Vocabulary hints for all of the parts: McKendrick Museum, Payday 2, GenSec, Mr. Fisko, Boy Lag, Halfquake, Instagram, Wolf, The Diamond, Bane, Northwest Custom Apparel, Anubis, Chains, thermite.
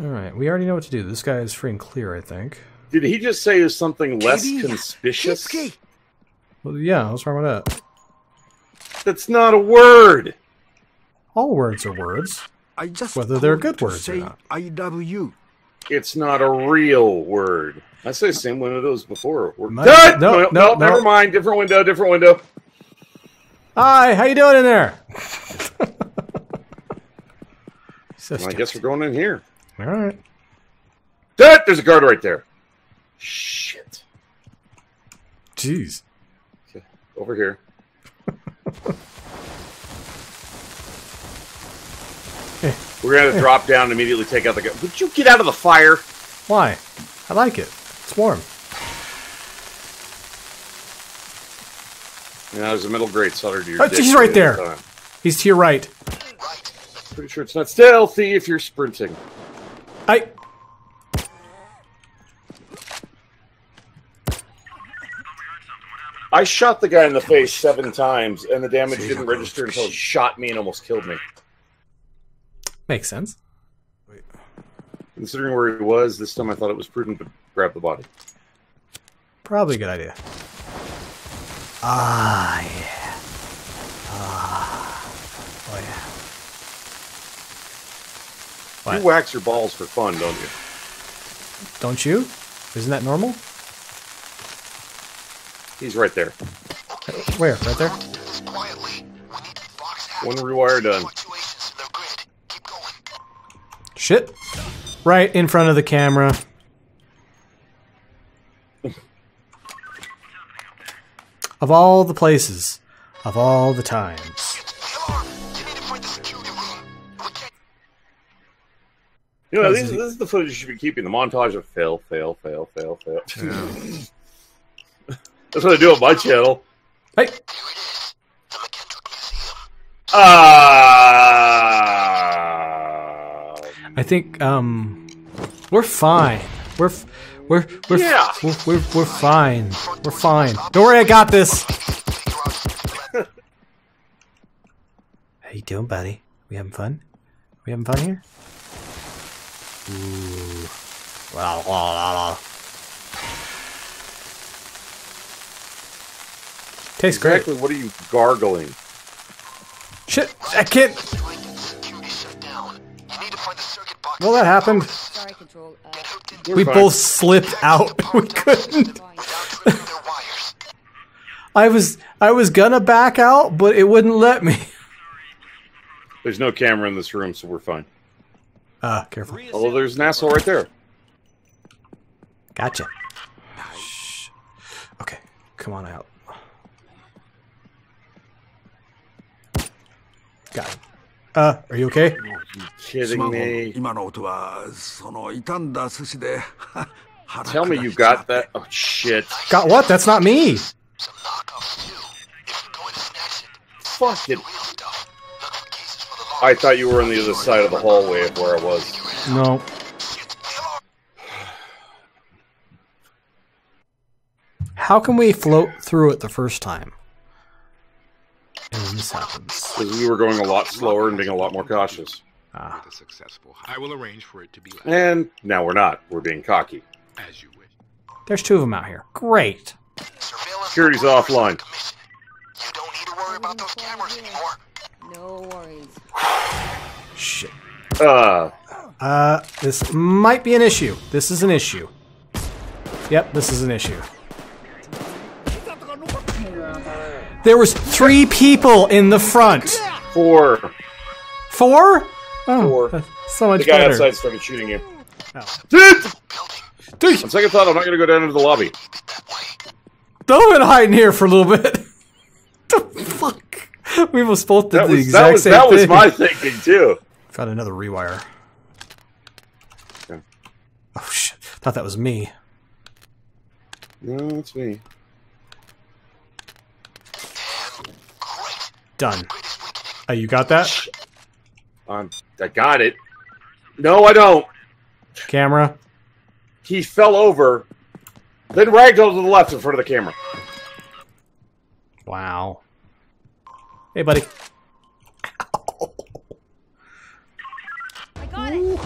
Alright, we already know what to do. This guy is free and clear, I think. Did he just say there's something less conspicuous? Well, yeah, what's wrong with that? That's not a word! All words are words. I just whether they're good words or not. IW. It's not a real word. I said the same one of those before. No, never mind. Different window, different window. Hi, how you doing in there? Well, I guess we're going in here. All right. That, there's a guard right there. Shit. Jeez. Okay, over here. We're going to drop down and immediately take out the guy. Would you get out of the fire? Why? I like it. It's warm. Yeah, there's a middle grade solder to your dick. He's right there. He's to your right. Pretty sure it's not stealthy if you're sprinting. I shot the guy in the face 7 times, and the damage didn't register until it shot me and almost killed me. Makes sense. Wait. Considering where he was, this time I thought it was prudent to grab the body. Probably a good idea. Ah, yeah. Ah. Oh, yeah. What? You wax your balls for fun, don't you? Don't you? Isn't that normal? He's right there. Where? Right there? One rewire done. Shit. Right in front of the camera. Of all the places, of all the times. You know, this is the footage you should be keeping. The montage of fail, fail, fail, fail, fail. Yeah. That's what I do on my channel. Hey! There it is. The McKendrick Museum. I think we're fine. We're fine. We're fine. Don't worry, I got this. How you doing, buddy? We having fun? We having fun here? Ooh. Wow, wow, wow. Tastes great. Exactly. What are you gargling? Shit! I can't. Well, that happened. Sorry, Control. We both slipped out. We couldn't. I was gonna back out, but it wouldn't let me. There's no camera in this room, so we're fine. Careful. Although there's an asshole right there. Gotcha. Shh. Okay, come on out. Got it. Are you okay? Are you kidding me? Tell me you got that. Oh, shit. Got what? That's not me. Fuck it. I thought you were on the other side of the hallway of where I was. No. How can we float through it the first time? And this happens. We were going a lot slower and being a lot more cautious. Ah. I will arrange for it to be. And now we're not. We're being cocky. As you wish. There's 2 of them out here. Great. Security's offline. You don't need to worry about those cameras anymore. No worries. Shit. This might be an issue. This is an issue. Yep, this is an issue. There was 3 people in the front. 4. 4? Oh, 4. So much better. The guy outside started shooting you. Oh. Dude! On second thought, I'm not going to go down into the lobby. Don't been hiding here for a little bit. The fuck? We almost both did the exact same thing. That was my thinking, too. Found another rewire. Okay. Oh, shit. Thought that was me. No, it's me. Done. You got that? I got it. No, I don't. Camera. He fell over, then ragdolled to the left in front of the camera. Wow. Hey, buddy. I got it.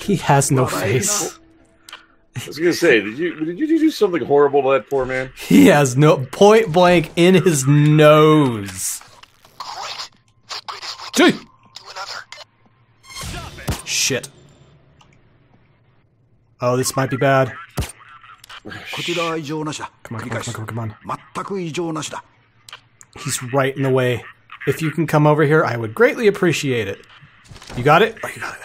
He has no face. I was gonna say, did you do something horrible to that poor man? He has no point blank in his nose. Great. The greatest we can do another. Shit. Oh, this might be bad. Come on. He's right in the way. If you can come over here, I would greatly appreciate it. You got it? Oh, you got it.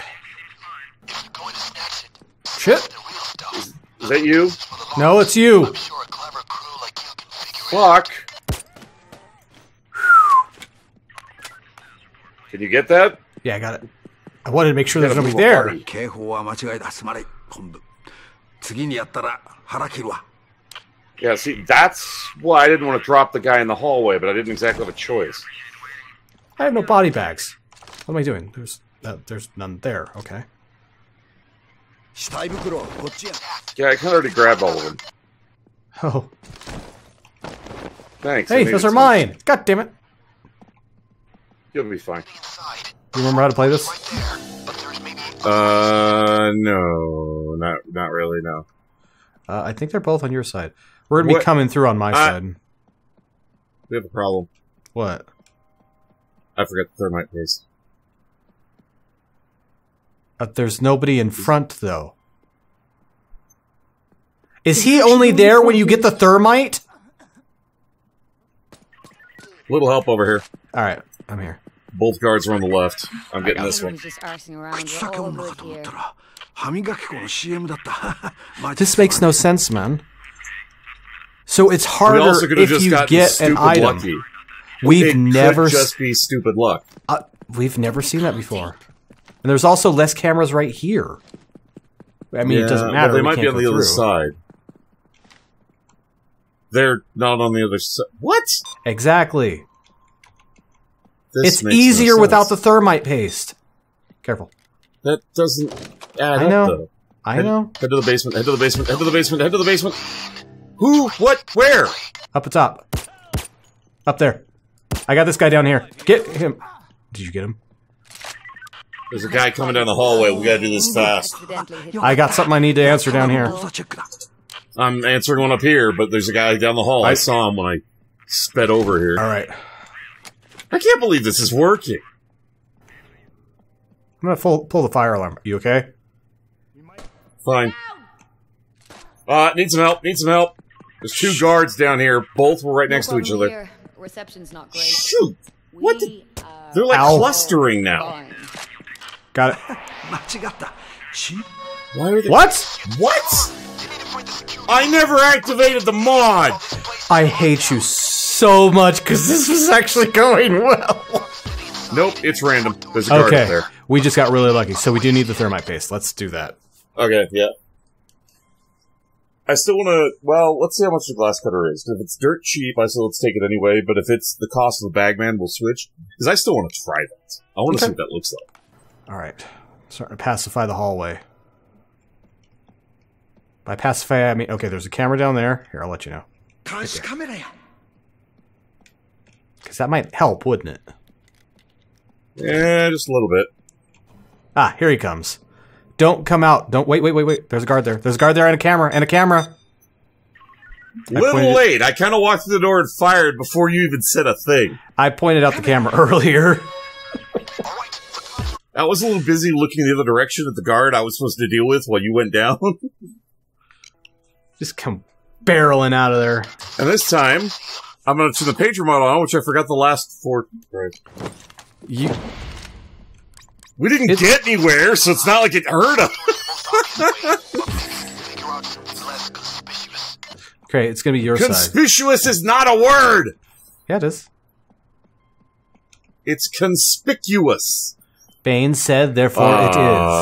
Shit. Is that you? No, it's you. Fuck. Can you get that? Yeah, I got it. I wanted to make sure there's nobody there. Yeah, see, that's why I didn't want to drop the guy in the hallway, but I didn't exactly have a choice. I have no body bags. What am I doing? There's none there. Okay. Yeah, I kind of already grabbed all of them. Oh. Thanks. Hey, those are mine! God damn it! You'll be fine. You remember how to play this? No. Not really, no. I think they're both on your side. We're gonna be coming through on my side. We have a problem. What? I forgot the thermite paste. But there's nobody in front, though. Is he only there when you get the thermite? Little help over here. All right, I'm here. Both guards are on the left. I'm getting this one. This makes no sense, man. So it's harder if you get an item. Lucky. We've never just be stupid luck. We've never seen that before. And there's also less cameras right here. I mean, yeah, it doesn't matter. Well, they might be on the other side. They're not on the other side. What? Exactly. It's easier without the thermite paste. Careful. That doesn't add up, though. I know. Head to the basement. Head to the basement. Head to the basement. Head to the basement. Who? What? Where? Up the top. Up there. I got this guy down here. Get him. Did you get him? There's a guy coming down the hallway. We gotta do this fast. I got something I need to answer down here. I'm answering one up here, but there's a guy down the hall. I saw him when I sped over here. All right. I can't believe this is working. I'm gonna pull the fire alarm. You okay? Fine. Need some help. Need some help. There's two guards down here. Both were right next to each other. Reception's not great. Shoot! What? They're like clustering now. Got it. Why are they what? I never activated the mod! I hate you so much because this was actually going well. Nope, it's random. There's a guard up there. We just got really lucky, so we do need the thermite paste. Let's do that. Okay, yeah. I still want to... Well, let's see how much the glass cutter is. If it's dirt cheap, I still let's take it anyway, but if it's the cost of the bagman, we'll switch. Because I still want to try that. I want to see what that looks like. Alright. Starting to pacify the hallway. By pacify, I mean... Okay, there's a camera down there. Here, I'll let you know. Because that might help, wouldn't it? Yeah, just a little bit. Ah, here he comes. Don't come out. Don't... Wait. There's a guard there. There's a guard there and a camera. A little late. I kind of walked through the door and fired before you even said a thing. I pointed out the camera earlier. I was a little busy looking the other direction at the guard I was supposed to deal with while you went down. Just come barreling out of there. And this time, I'm going to turn the pager mod on, which I forgot the last four... Right. We didn't get anywhere, so it's not like it hurt us. Okay, it's going to be your side. Conspicuous is not a word! Yeah, it is. It's conspicuous. Bane said, therefore it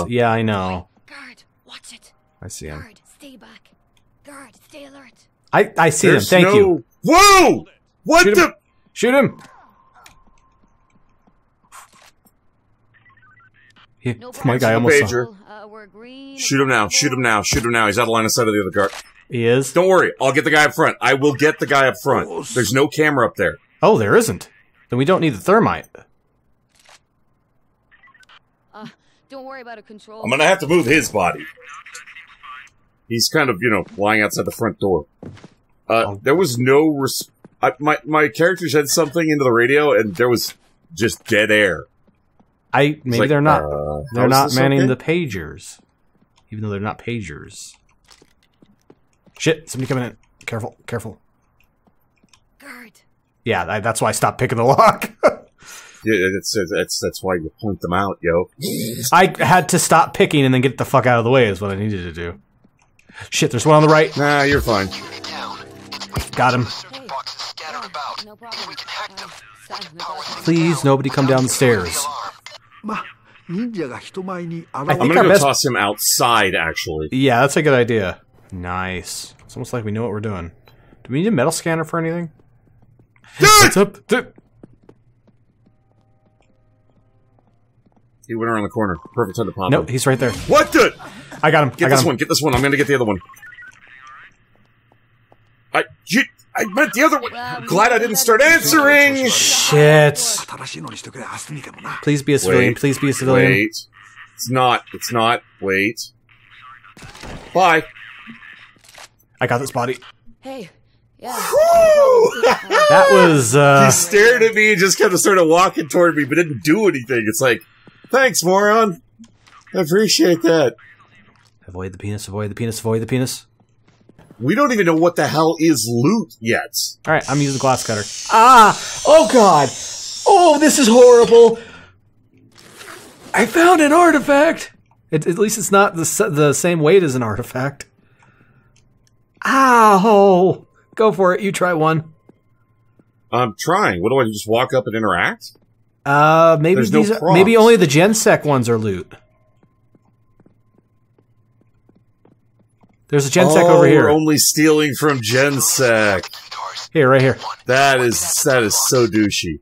is. Yeah, I know. Guard, watch it. I see him. Guard, stay back. Guard, stay alert. I see him. Thank you. Whoa! What the? Shoot him! Yeah, my guy almost saw him. Shoot him now. Shoot him now. Shoot him now. He's out of line of sight of the other guard. He is? Don't worry. I'll get the guy up front. I will get the guy up front. There's no camera up there. Oh, there isn't. Then we don't need the thermite. Don't worry about a control. I'm gonna have to move his body. He's kind of, you know, lying outside the front door. There was no my character said something into the radio, and there was just dead air. Maybe like, they're not manning the pagers, even though they're not pagers. Shit! Somebody coming in. Careful! Careful! Guard. Yeah, that's why I stopped picking the lock. Yeah, that's why you point them out, yo. I had to stop picking and then get the fuck out of the way is what I needed to do. Shit, there's one on the right. Nah, you're fine. Got him. Please, nobody come down the stairs. I think I'm gonna toss him outside, actually. Yeah, that's a good idea. Nice. It's almost like we know what we're doing. Do we need a metal scanner for anything? What's up? Dude. He went around the corner. Perfect time to pop him. Nope, he's right there. What the? I got him. Get this one. Get this one. I'm gonna get the other one. I meant the other one. Glad I didn't start answering. Shit. Please be a civilian. Wait, please be a civilian. Wait. It's not. It's not. Wait. Bye. I got this body. Hey. Yeah. That was. He stared at me and just kind of started walking toward me, but didn't do anything. It's like. Thanks, moron. I appreciate that. Avoid the penis, avoid the penis, avoid the penis. We don't even know what the hell is loot yet. Alright, I'm using the glass cutter. Ah! Oh god! Oh, this is horrible! I found an artifact! At least it's not the same weight as an artifact. Ow! Go for it, you try one. I'm trying. What do I do, just walk up and interact? Maybe maybe only the GenSec ones are loot. There's a GenSec over here. We're only stealing from GenSec. Here, right here. That is so douchey.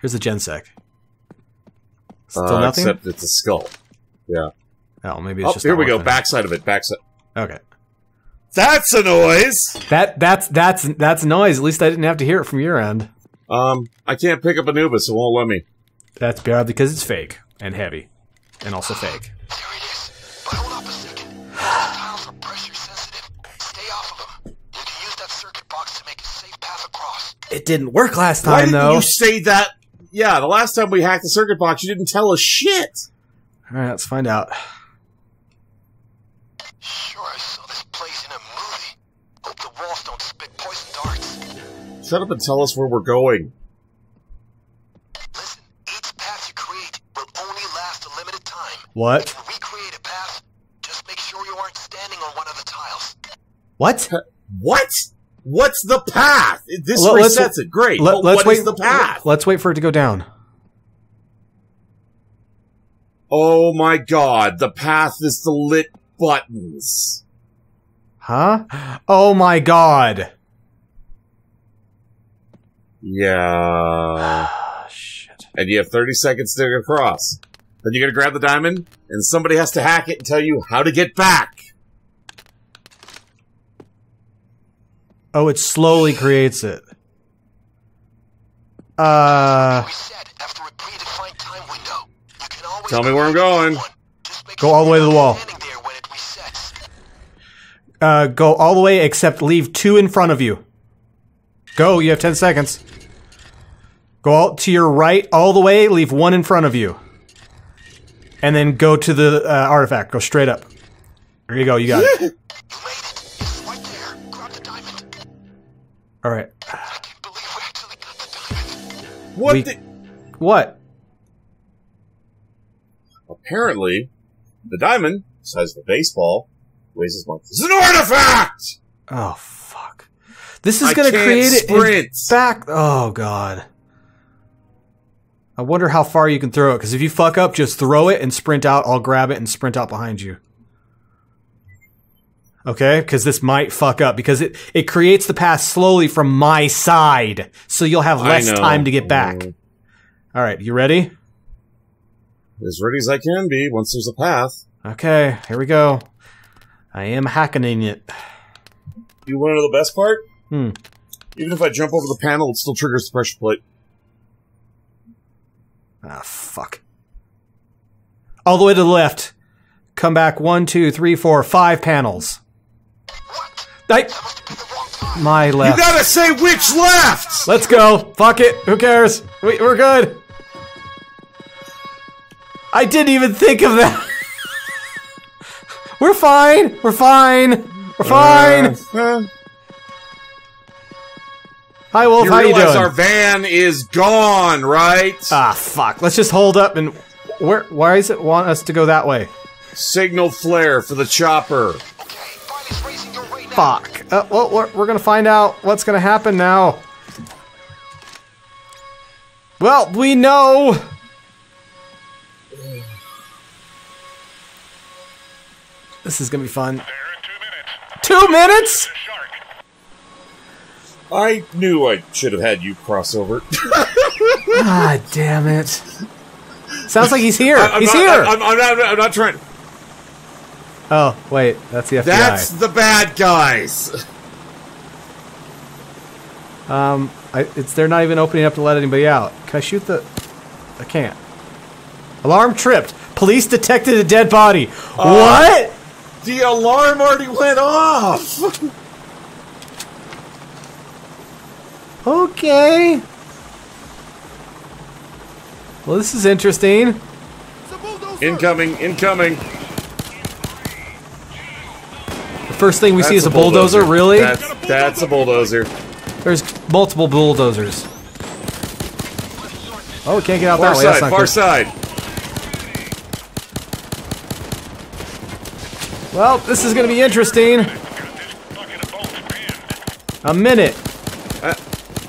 Here's the GenSec. Still nothing. Except it's a skull. Yeah. Oh, maybe it's just. Here we go. Backside of it. Backside. Okay. That's a noise. That's noise. At least I didn't have to hear it from your end. I can't pick up Anubis. It won't let me. That's bad because it's fake and heavy, and also fake. There it is. But hold up a second. Tiles are pressure sensitive. Stay off of them. You can use that circuit box to make a safe path across. It didn't work last time. Why didn't though? You say that? Yeah, the last time we hacked the circuit box, you didn't tell us shit. All right, let's find out. Sure. Shut up and tell us where we're going. Listen, each path you create will only last a limited time. What? If we create a path, just make sure you aren't standing on one of the tiles. What? What? What's the path? This resets it. Great. What is the path? Let's wait for it to go down. Oh my god, the path is the lit buttons. Huh? Oh my god. Yeah. Shit. And you have 30 seconds to get across. Then you're gonna grab the diamond, and somebody has to hack it and tell you how to get back. Oh, it slowly creates it. Tell me where I'm going. Go all the way to the wall. Go all the way except leave two in front of you. Go, you have 10 seconds. Go out to your right all the way, leave one in front of you. And then go to the artifact. Go straight up. There you go, you got it. You made it. It's right there. Grab the diamond. Alright. I can't believe we actually got the diamond. What What? Apparently, the diamond, the size of a baseball, weighs as much as an artifact! Oh, fuck. This is going to create it back. Oh, God. I wonder how far you can throw it. Because if you fuck up, just throw it and sprint out. I'll grab it and sprint out behind you. Okay? Because this might fuck up. Because it creates the path slowly from my side. So you'll have less time to get back. All right. You ready? As ready as I can be once there's a path. Okay. Here we go. I am hacking it. You want to know the best part? Hmm. Even if I jump over the panel, it still triggers the pressure plate. Ah, fuck. All the way to the left. Come back 1, 2, 3, 4, 5 panels. My left. You gotta say which left! Let's go. Fuck it. Who cares? We're good. I didn't even think of that. We're fine. We're fine. We're fine. Hi, Wolf. How you doing? You realize our van is gone, right? Ah, fuck. Let's just hold up and... Where? Why does it want us to go that way? Signal flare for the chopper. Fuck. Well, we're gonna find out what's gonna happen now. Well, we know. This is gonna be fun. 2 minutes? I knew I should have had you cross over. Ah, damn it. Sounds like he's here. I'm not trying. Oh, wait, that's the FBI. That's the bad guys! They're not even opening up to let anybody out. Can I shoot the... I can't. Alarm tripped. Police detected a dead body. What?! The alarm already went off! Okay. Well, this is interesting. Incoming, incoming. First thing we see is a bulldozer. Really? That's a bulldozer. There's multiple bulldozers. Oh, we can't get out that way. That's not good. Far side, far side. Well, this is going to be interesting. A minute.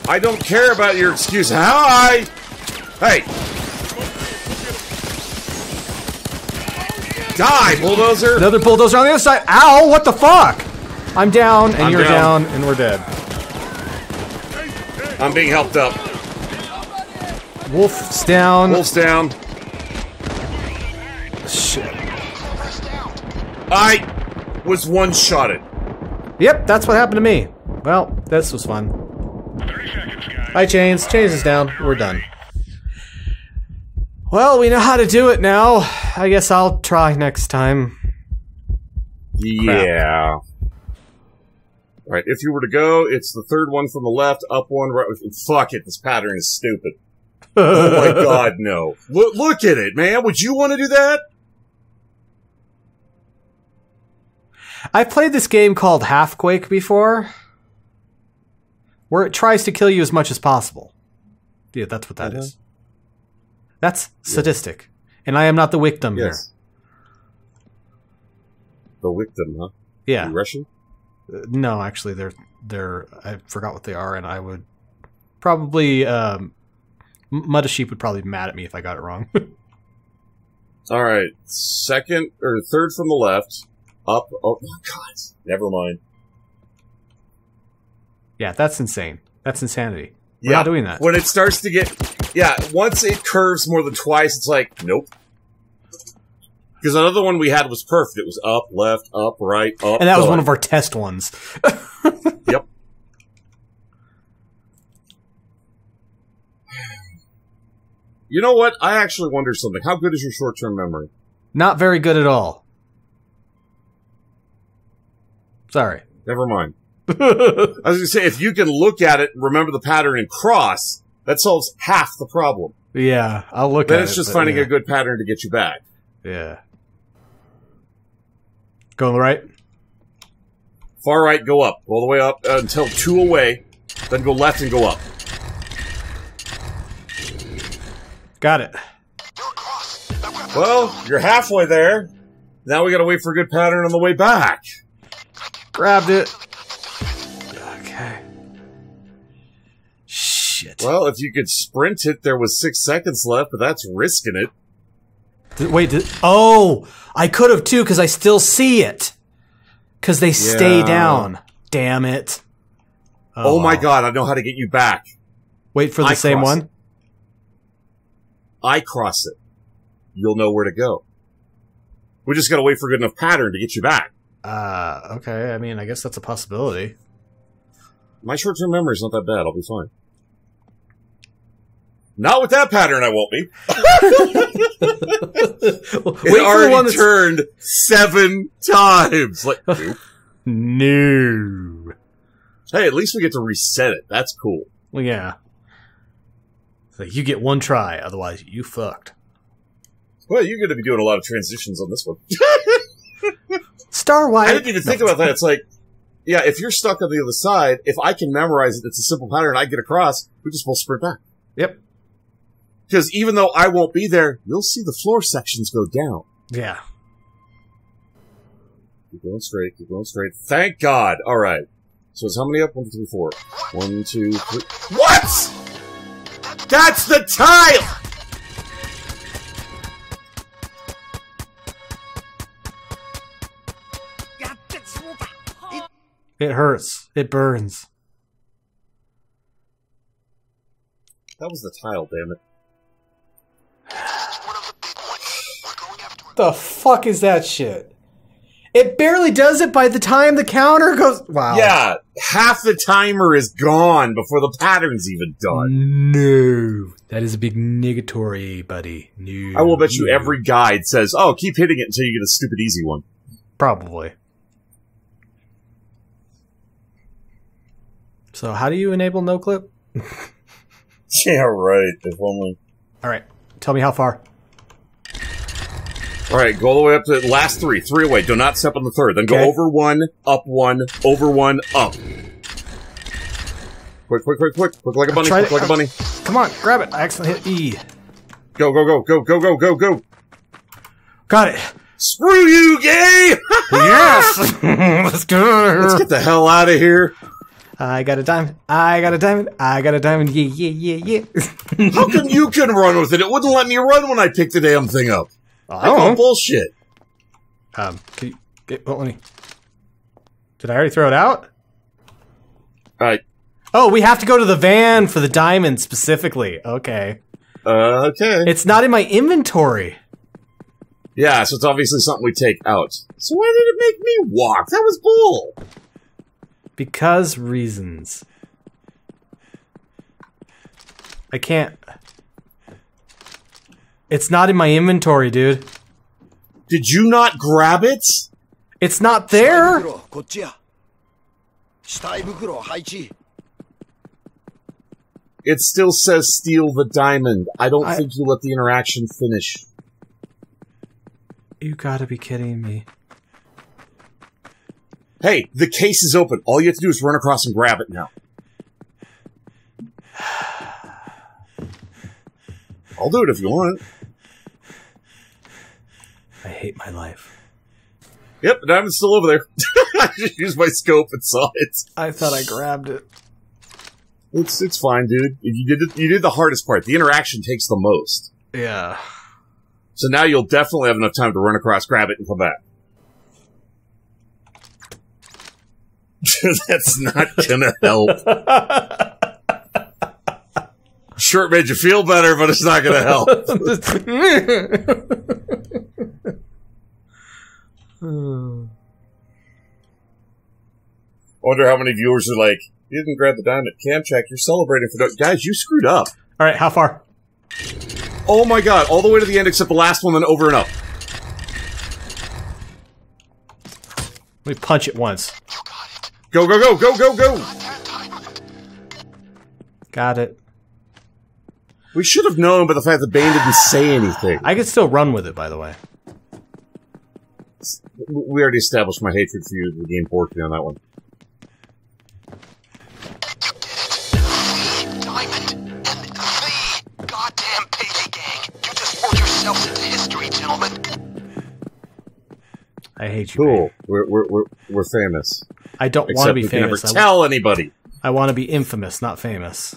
I don't care about your excuse. Hi! Hey! Die, bulldozer! Another bulldozer on the other side. Ow! What the fuck? I'm down, and you're down, and we're dead. I'm being helped up. Wolf's down. Wolf's down. Shit. I was one-shotted. Yep, that's what happened to me. Well, this was fun. 30 seconds, guys. Hi, Chains. Chains is down. We're done. Well, we know how to do it now. I guess I'll try next time. Yeah. Crap. Alright, if you were to go, it's the third one from the left, up one, right. Fuck it, this pattern is stupid. Oh my god, no. Look at it, man. Would you want to do that? I played this game called Halfquake before, where it tries to kill you as much as possible. Yeah, that's what that is. That's sadistic. Yes. And I am not the victim here. The victim, huh? Yeah. You Russian? No, actually, they're I forgot what they are, and I would probably Mudasheep would probably be mad at me if I got it wrong. All right, second or third from the left, up. Oh my god, never mind. Yeah, that's insane. That's insanity. We're not doing that. When it starts to get. Yeah, once it curves more than twice, it's like, nope. Because another one we had was perfect. It was up, left, up, right, up. And that was one of our test ones. Yep. You know what? I actually wonder something. How good is your short-term memory? Not very good at all. Sorry. Never mind. I was going to say, if you can look at it and remember the pattern and cross... That solves half the problem. Yeah, I'll look at it. Then it's just finding a good pattern to get you back. Yeah. Going right? Far right, go up. All the way up until 2 away. Then go left and go up. Got it. Well, you're halfway there. Now we gotta wait for a good pattern on the way back. Grabbed it. Shit. Well, if you could sprint it, there was 6 seconds left, but that's risking it. Wait, oh! I could have too, because I still see it. Because they stay down. Damn it. Oh my god, I know how to get you back. Wait for the same one? I cross it. You'll know where to go. We just gotta wait for a good enough pattern to get you back. Okay, I mean, I guess that's a possibility. My short-term memory's not that bad, I'll be fine. Not with that pattern, I won't be. It already turned 7 times. Like, no. Hey, at least we get to reset it. That's cool. Well, yeah. It's like, you get 1 try, otherwise you fucked. Well, you're going to be doing a lot of transitions on this one. Star Wire. I didn't even think about that. It's like, yeah, if you're stuck on the other side, if I can memorize it, it's a simple pattern, I get across, we just will sprint back. Yep. Because even though I won't be there, you'll see the floor sections go down. Yeah. Keep going straight, keep going straight. Thank God. All right. So it's how many up? 1, 2, 3, 4. 1, 2, 3. What? That's the tile! It hurts. It burns. That was the tile, damn it. The fuck is that shit? It barely does it by the time the counter goes... Wow. Yeah, half the timer is gone before the pattern's even done. No. That is a big negatory, buddy. No. I will bet you every guide says, oh, keep hitting it until you get a stupid easy one. Probably. So how do you enable no clip? Yeah, right. If only. All right. Tell me how far. All right. Go all the way up to the last 3. 3 away. Do not step on the 3rd. Then go over 1, up 1, over 1, up. Quick, quick, quick, quick. Quick like a bunny. Quick like a bunny. Come on. Grab it. I accidentally hit E. Go, go, go, go, go, go, go, go. Got it. Screw you, gay! Yes! Let's go. Let's get the hell out of here. I got a diamond, I got a diamond, I got a diamond, yeah, yeah, yeah, yeah. How come you couldn't run with it? It wouldn't let me run when I picked the damn thing up. I don't know. Bullshit. Can you get, well, let me... Did I already throw it out? Alright. Oh, we have to go to the van for the diamond specifically. Okay. Okay. It's not in my inventory. Yeah, so it's obviously something we take out. So why did it make me walk? That was bull. Because reasons. I can't. It's not in my inventory, dude. Did you not grab it? It's not there. It still says steal the diamond. I don't think you let the interaction finish. You gotta be kidding me. Hey, the case is open. All you have to do is run across and grab it now. I'll do it if you want. I hate my life. Yep, the diamond's still over there. I just used my scope and saw it. I thought I grabbed it. It's fine, dude. You did the hardest part. The interaction takes the most. Yeah. So now you'll definitely have enough time to run across, grab it, and come back. That's not gonna help. Sure, it made you feel better, but it's not gonna help. I wonder how many viewers are like, you didn't grab the diamond at Cam Check, you're celebrating for those. Guys, you screwed up. Alright, how far? Oh my god, all the way to the end except the last one, then over and up. Let me punch it once. Go, go, go, go, go, go! Got it. We should have known by the fact that Bane didn't say anything. I could still run with it, by the way. We already established my hatred for you, the game portion on that one. Diamond and the goddamn payday gang. You just poured yourselves into history, gentlemen. I hate you. Cool. We're famous. I don't want to be famous. Never tell anybody. I want to be infamous, not famous.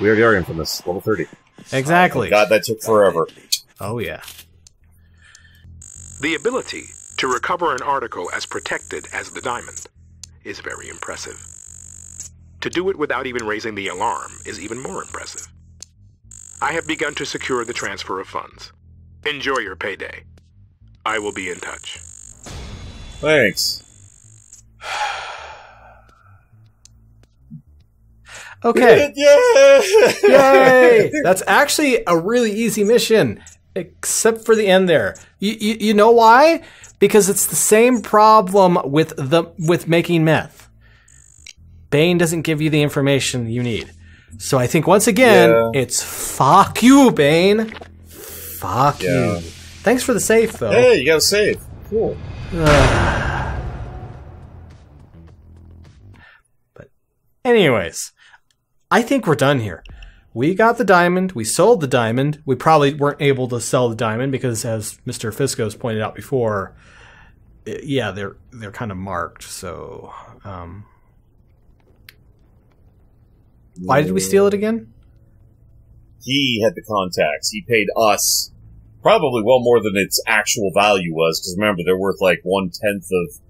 We already are infamous. Level 30. Exactly. Oh God, that took forever. Oh yeah. The ability to recover an article as protected as the diamond is very impressive. To do it without even raising the alarm is even more impressive. I have begun to secure the transfer of funds. Enjoy your payday. I will be in touch. Thanks. Okay. Yay! That's actually a really easy mission, except for the end there. You know why? Because it's the same problem with making meth. Bane doesn't give you the information you need. So I think once again, it's fuck you, Bane. Fuck you. Thanks for the save, though. Hey, you got a save. Cool. But anyways, I think we're done here. We got the diamond. We sold the diamond. We probably weren't able to sell the diamond because, as Mr. Fisko's pointed out before, yeah, they're kind of marked. So, why did we steal it again? He had the contacts. He paid us probably well more than its actual value was, because remember, they're worth like 1/10 of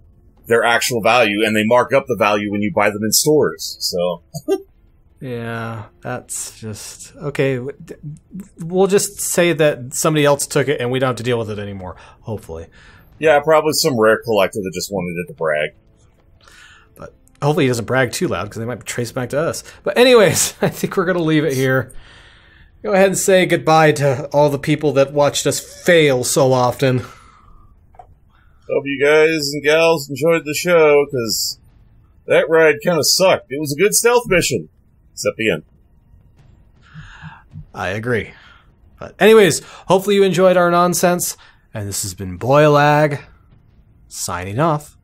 their actual value, and they mark up the value when you buy them in stores. So. Yeah, that's just... Okay, we'll just say that somebody else took it and we don't have to deal with it anymore, hopefully. Yeah, probably some rare collector that just wanted it to brag. But hopefully he doesn't brag too loud, because they might be traced back to us. But anyways, I think we're going to leave it here. Go ahead and say goodbye to all the people that watched us fail so often. Hope you guys and gals enjoyed the show, because that ride kind of sucked. It was a good stealth mission. At the end. I agree. But anyways, hopefully you enjoyed our nonsense, and this has been Boy Lag, signing off.